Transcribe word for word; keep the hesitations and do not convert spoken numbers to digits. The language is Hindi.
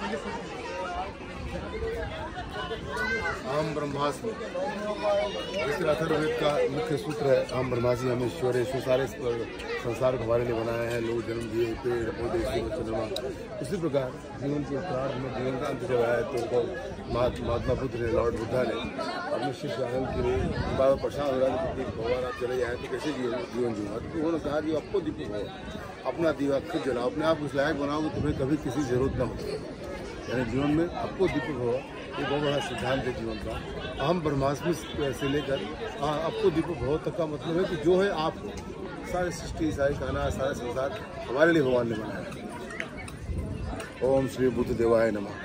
अहम ब्रह्मास्मि, इस अथर्ववेद का मुख्य सूत्र है। अहम ब्रह्मास्मि, हम ईश्वर ईश्वर सारे संसार को हमारे लिए बनाए हैं। लोग जन्म दिए, पेड़ पौधे, चंद्रमा। उसी प्रकार जीवन के प्राण में जीवन का अंत जब आया तो महात्मा बुद्ध ने, लॉर्ड बुद्धा ने अपने शिष्य के लिए बाबा परेशान हो रहा था कि भगवान आप चले जाए तो कैसे जीवन जीवा। तो उन्होंने कहा कि आपको दीपक हो, अपना दीवा खुद जलाओ, अपने आप उस लायक बनाओ कि तुम्हें कभी किसी जरूरत ना हो। यानी जीवन में आपको दीपक हो, ये बहुत बड़ा सिद्धांत है जीवन का। अहम ब्रह्मास्मि से लेकर आपको दीपक हो तक का मतलब है कि जो है आप, सारे सृष्टि, सारे खाना, सारा संसार हमारे लिए भगवान ने बनाया। ओम श्री बुद्ध देवाय नमः।